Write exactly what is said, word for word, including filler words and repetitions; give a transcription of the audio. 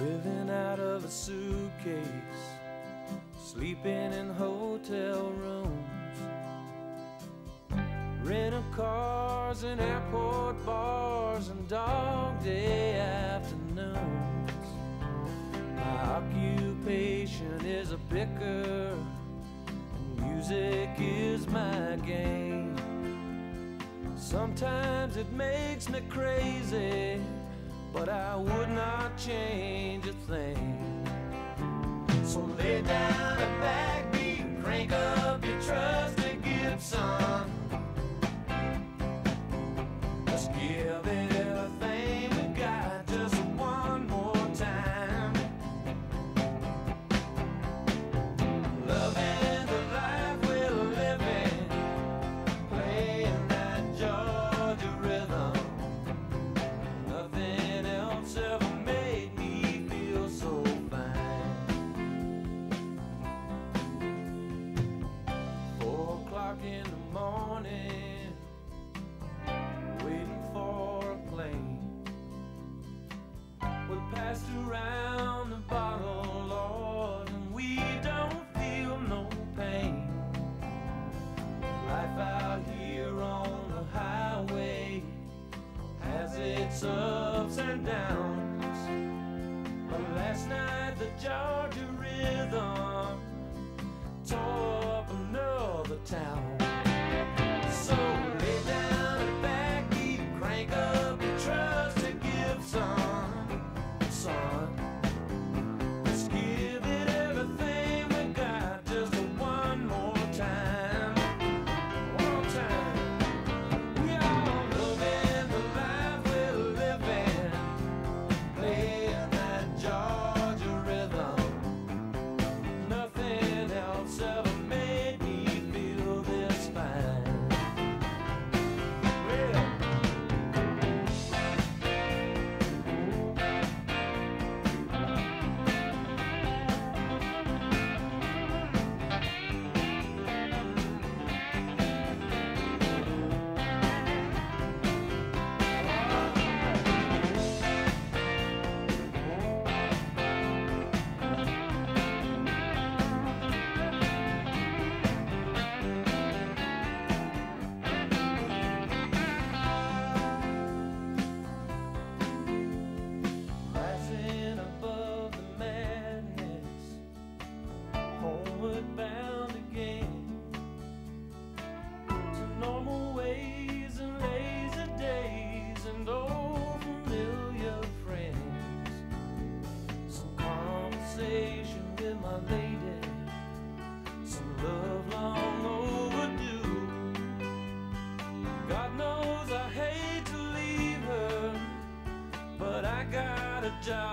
living out of a suitcase, sleeping in hotel rooms, rental cars and airport bars and dog day afternoons. My occupation is a picker and music is my game. Sometimes it makes me crazy, but I would not change a thing. So lay down a backbeat, crank up your trusty Gibson. Let's give it everything we got just one more time. Loving the life we're living, playing that Georgia rhythm. Nothing else ever in the morning, waiting for a plane. We passed around the bottle, Lord, and we don't feel no pain. Life out here on the highway has its ups and downs, but last night the Georgia rhythm tore up another town. Bound again to normal ways and lazy days and old familiar friends. Some conversation with my lady, some love long overdue. God knows I hate to leave her, but I got a job